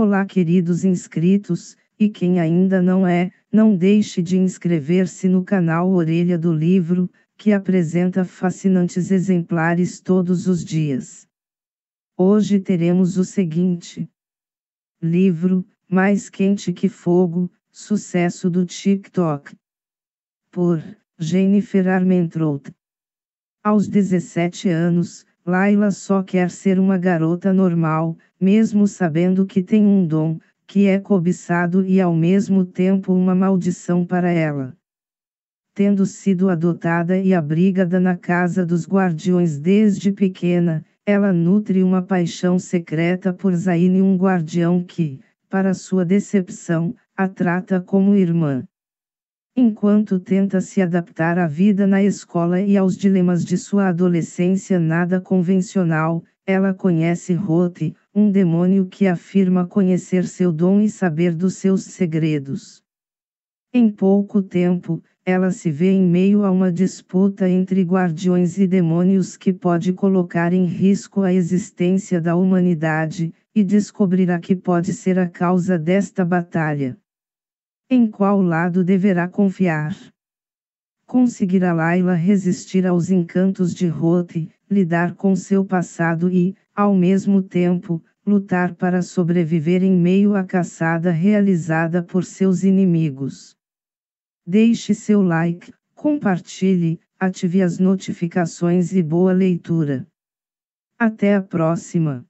Olá, queridos inscritos, e quem ainda não é, não deixe de inscrever-se no canal Orelha do Livro, que apresenta fascinantes exemplares todos os dias. Hoje teremos o seguinte livro, Mais Quente Que Fogo, Sucesso do Tik Tok, por Jennifer Armentrout. Aos 17 anos, Laila só quer ser uma garota normal, mesmo sabendo que tem um dom, que é cobiçado e ao mesmo tempo uma maldição para ela. Tendo sido adotada e abrigada na casa dos guardiões desde pequena, ela nutre uma paixão secreta por Zaine, um guardião que, para sua decepção, a trata como irmã. Enquanto tenta se adaptar à vida na escola e aos dilemas de sua adolescência nada convencional, ela conhece Rote, um demônio que afirma conhecer seu dom e saber dos seus segredos. Em pouco tempo, ela se vê em meio a uma disputa entre guardiões e demônios que pode colocar em risco a existência da humanidade, e descobrirá que pode ser a causa desta batalha. Em qual lado deverá confiar? Conseguirá Laila resistir aos encantos de Rote, lidar com seu passado e, ao mesmo tempo, lutar para sobreviver em meio à caçada realizada por seus inimigos? Deixe seu like, compartilhe, ative as notificações e boa leitura. Até a próxima!